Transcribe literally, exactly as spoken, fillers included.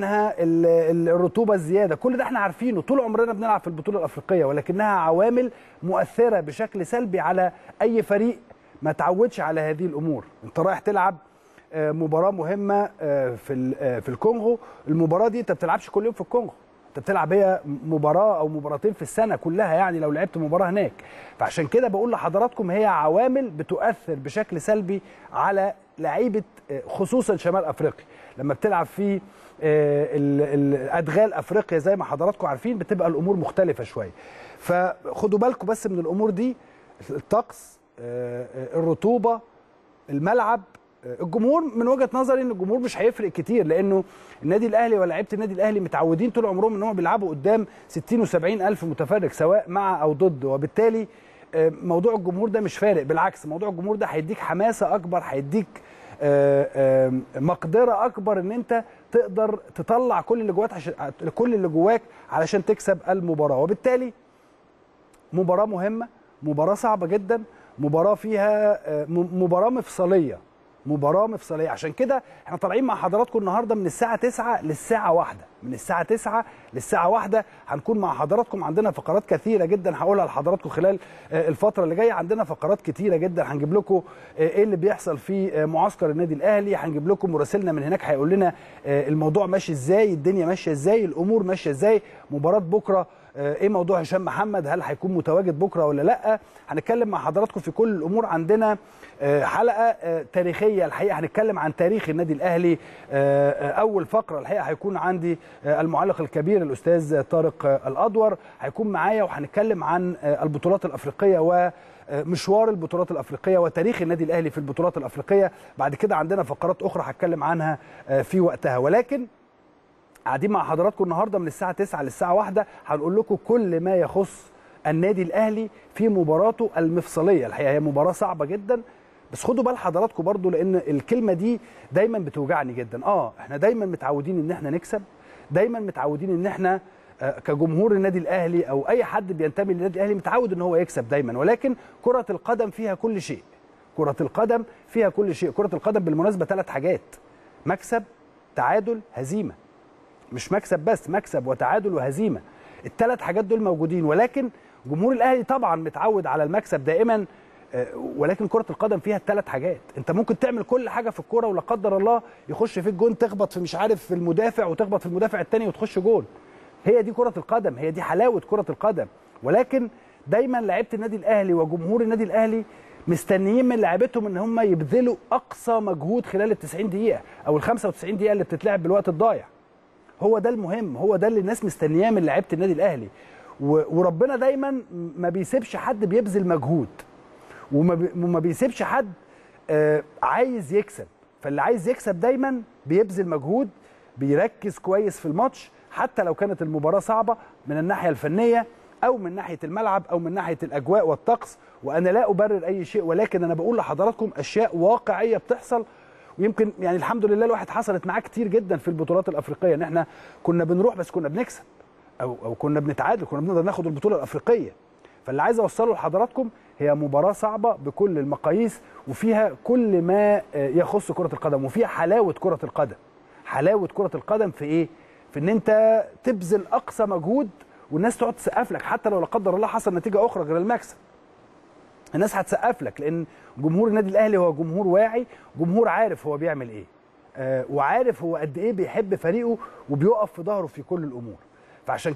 منها الرطوبه الزياده، كل ده احنا عارفينه طول عمرنا بنلعب في البطوله الافريقيه، ولكنها عوامل مؤثره بشكل سلبي على اي فريق ما تعودش على هذه الامور. انت رايح تلعب مباراه مهمه في في الكونغو، المباراه دي انت ما بتلعبش كل يوم في الكونغو، انت بتلعب هي مباراه او مباراتين في السنه كلها، يعني لو لعبت مباراه هناك. فعشان كده بقول لحضراتكم هي عوامل بتؤثر بشكل سلبي على لعيبه، خصوصا شمال افريقيا لما بتلعب في الادغال افريقيا زي ما حضراتكم عارفين بتبقى الامور مختلفه شويه. فخدوا بالكم بس من الامور دي، الطقس، الرطوبه، الملعب، الجمهور. من وجهه نظري ان الجمهور مش هيفرق كتير، لانه النادي الاهلي ولاعيبه النادي الاهلي متعودين طول عمرهم ان هم بيلعبوا قدام ستين وسبعين الف متفرج سواء مع او ضد، وبالتالي موضوع الجمهور ده مش فارق. بالعكس، موضوع الجمهور ده هيديك حماسه اكبر، هيديك مقدره اكبر ان انت تقدر تطلع كل اللي جواك كل اللي جواك علشان تكسب المباراه. وبالتالي مباراه مهمه، مباراه صعبه جدا، مباراه فيها مباراه مفصليه مباراه مفصليه. عشان كده احنا طالعين مع حضراتكم النهارده من الساعه تسعة للساعه واحدة، من الساعه تسعة للساعه واحدة هنكون مع حضراتكم. عندنا فقرات كثيره جدا هقولها لحضراتكم خلال الفتره اللي جايه، عندنا فقرات كثيره جدا. هنجيب لكم ايه اللي بيحصل في معسكر النادي الاهلي، هنجيب لكم مراسلنا من هناك هيقول لنا الموضوع ماشي ازاي، الدنيا ماشيه ازاي، الامور ماشيه ازاي. مباراه بكره ايه موضوع هشام محمد، هل هيكون متواجد بكره ولا لا؟ هنتكلم مع حضراتكم في كل الامور. عندنا حلقه تاريخيه الحقيقه، هنتكلم عن تاريخ النادي الاهلي. اول فقره الحقيقه هيكون عندي المعلق الكبير الاستاذ طارق الادور هيكون معايا، وهنتكلم عن البطولات الافريقيه و مشوار البطولات الافريقيه وتاريخ النادي الاهلي في البطولات الافريقيه. بعد كده عندنا فقرات اخرى هتكلم عنها في وقتها، ولكن قاعدين مع حضراتكم النهارده من الساعه تسعة للساعه واحدة هنقول لكم كل ما يخص النادي الاهلي في مباراته المفصليه. الحقيقه هي مباراه صعبه جدا، بس خدوا بال حضراتكم برضو لان الكلمه دي دايما بتوجعني جدا. اه احنا دايما متعودين ان احنا نكسب، دايما متعودين ان احنا كجمهور النادي الاهلي او اي حد بينتمي للنادي الاهلي متعود ان هو يكسب دايما، ولكن كره القدم فيها كل شيء. كره القدم فيها كل شيء، كره القدم بالمناسبه ثلاث حاجات: مكسب، تعادل، هزيمه. مش مكسب بس، مكسب وتعادل وهزيمه، الثلاث حاجات دول موجودين. ولكن جمهور الاهلي طبعا متعود على المكسب دائما، ولكن كره القدم فيها الثلاث حاجات. انت ممكن تعمل كل حاجه في الكوره ولا قدر الله يخش فيك جون، تخبط في مش عارف في المدافع وتخبط في المدافع الثاني وتخش جون. هي دي كره القدم، هي دي حلاوه كره القدم. ولكن دايما لعيبه النادي الاهلي وجمهور النادي الاهلي مستنيين من لعيبتهم ان هم يبذلوا اقصى مجهود خلال ال تسعين دقيقه او ال خمسة وتسعين دقيقه اللي بتتلعب بالوقت الضايع. هو ده المهم، هو ده اللي الناس مستنياه من لعيبه النادي الاهلي. وربنا دايما ما بيسيبش حد بيبذل مجهود، وما بيسيبش حد عايز يكسب. فاللي عايز يكسب دايما بيبذل مجهود، بيركز كويس في الماتش حتى لو كانت المباراة صعبة من الناحية الفنية أو من ناحية الملعب أو من ناحية الأجواء والطقس. وأنا لا أبرر أي شيء، ولكن أنا بقول لحضراتكم أشياء واقعية بتحصل. ويمكن يعني الحمد لله الواحد حصلت معاه كتير جدا في البطولات الأفريقية، إن إحنا كنا بنروح بس كنا بنكسب أو أو كنا بنتعادل، كنا بنقدر ناخد البطولة الأفريقية. فاللي عايز أوصله لحضراتكم هي مباراة صعبة بكل المقاييس، وفيها كل ما يخص كرة القدم، وفيها حلاوة كرة القدم. حلاوة كرة القدم في إيه؟ في ان انت تبذل اقصى مجهود والناس تقعد تسقف لك، حتى لو لا قدر الله حصل نتيجه اخرى غير المكسب. الناس هتسقف لك لان جمهور النادي الاهلي هو جمهور واعي، جمهور عارف هو بيعمل ايه، آه وعارف هو قد ايه بيحب فريقه وبيقف في ظهره في كل الامور. فعشان